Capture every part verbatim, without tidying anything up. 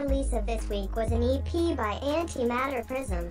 release of this week was an E P by Antimatter Prism,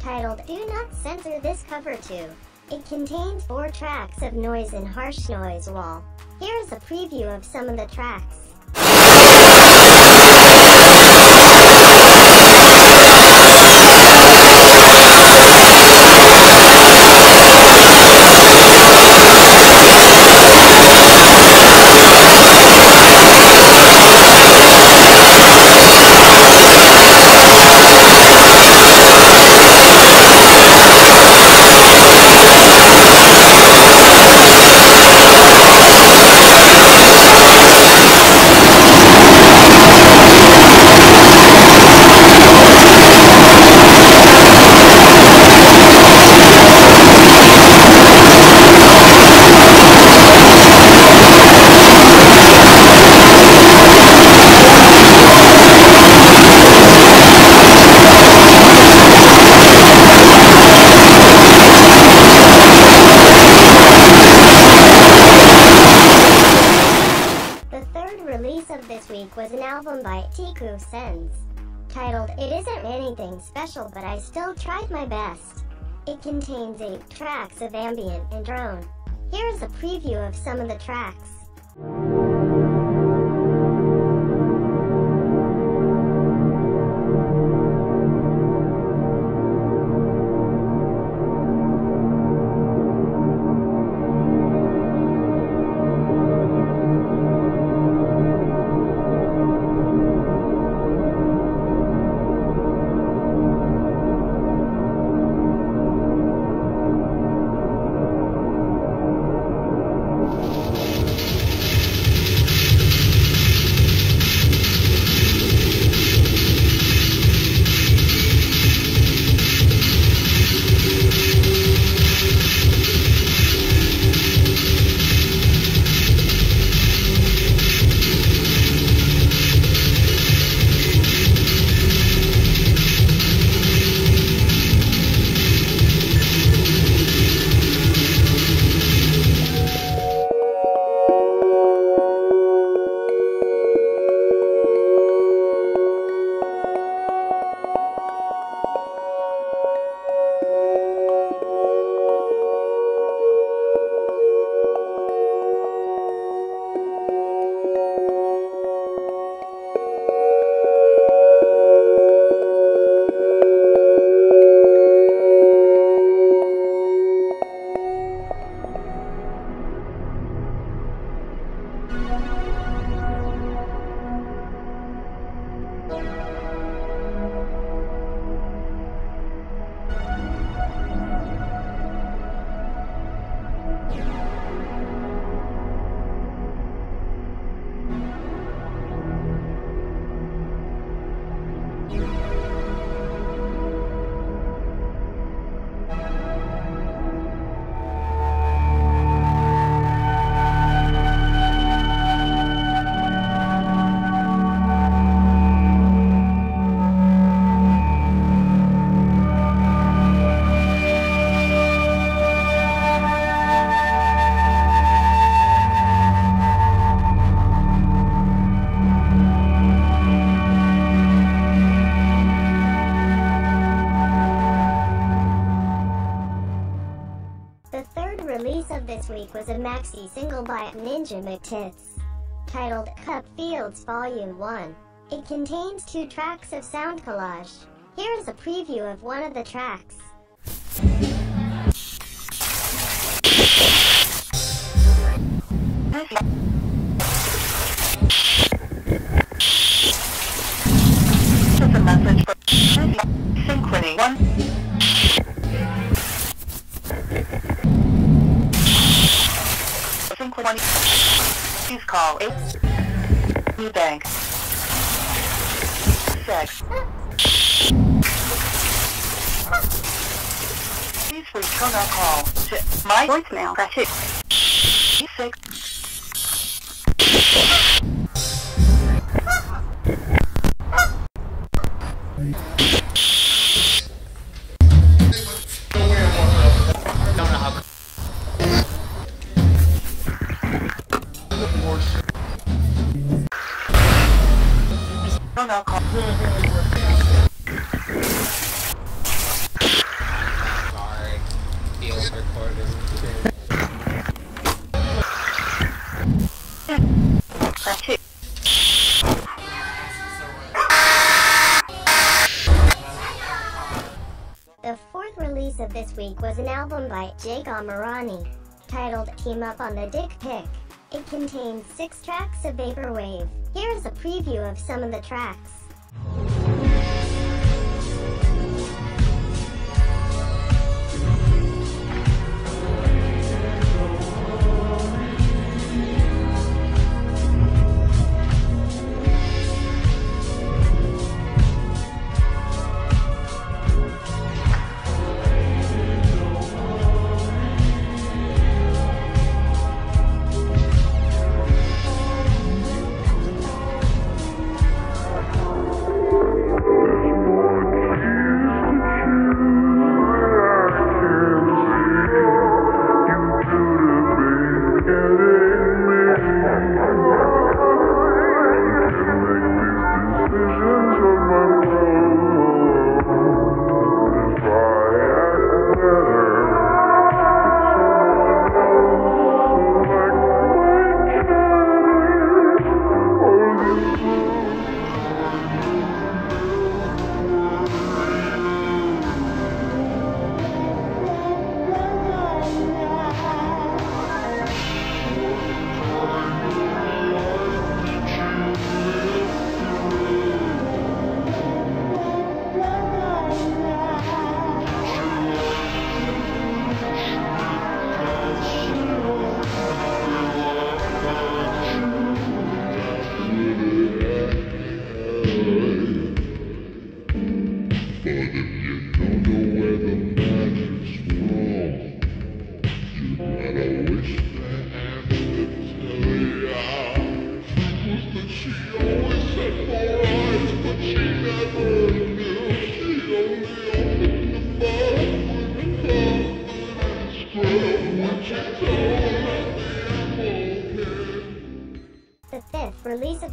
titled Do Not Censor This Cover two. It contains four tracks of noise and harsh noise wall. Here is a preview of some of the tracks. This week was an album by Tiku Sens, titled It Isn't Anything Special But I Still Tried My Best. It contains eight tracks of ambient and drone. Here is a preview of some of the tracks. This week was a maxi single by Ninja McTits, titled Cut Up Fields Volume one. It contains two tracks of sound collage. Here is a preview of one of the tracks. This is a message for Synchrony one. Please call eight New Bank six. Please return our call to my voicemail at six. I don't know how. Sorry, feels recorded. That's it. The fourth release of this week was an album by Jake Amirani, titled Team Up on the Dick Pick. It contains six tracks of vaporwave. Here is a preview of some of the tracks.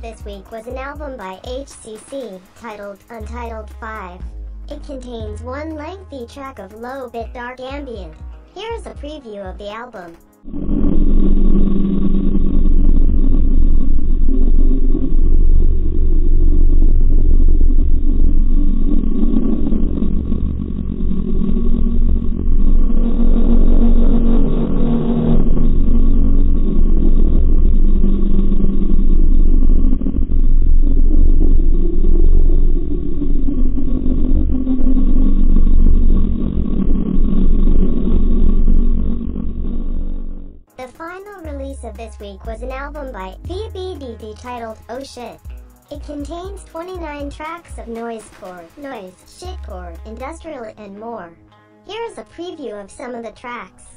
This week was an album by H C C titled Untitled five. It contains one lengthy track of low bit dark ambient. Here is a preview of the album. This week was an album by V x B x D x D titled Oh Shit. It contains twenty-nine tracks of noisecore, noise, shitcore, industrial, and more. Here is a preview of some of the tracks.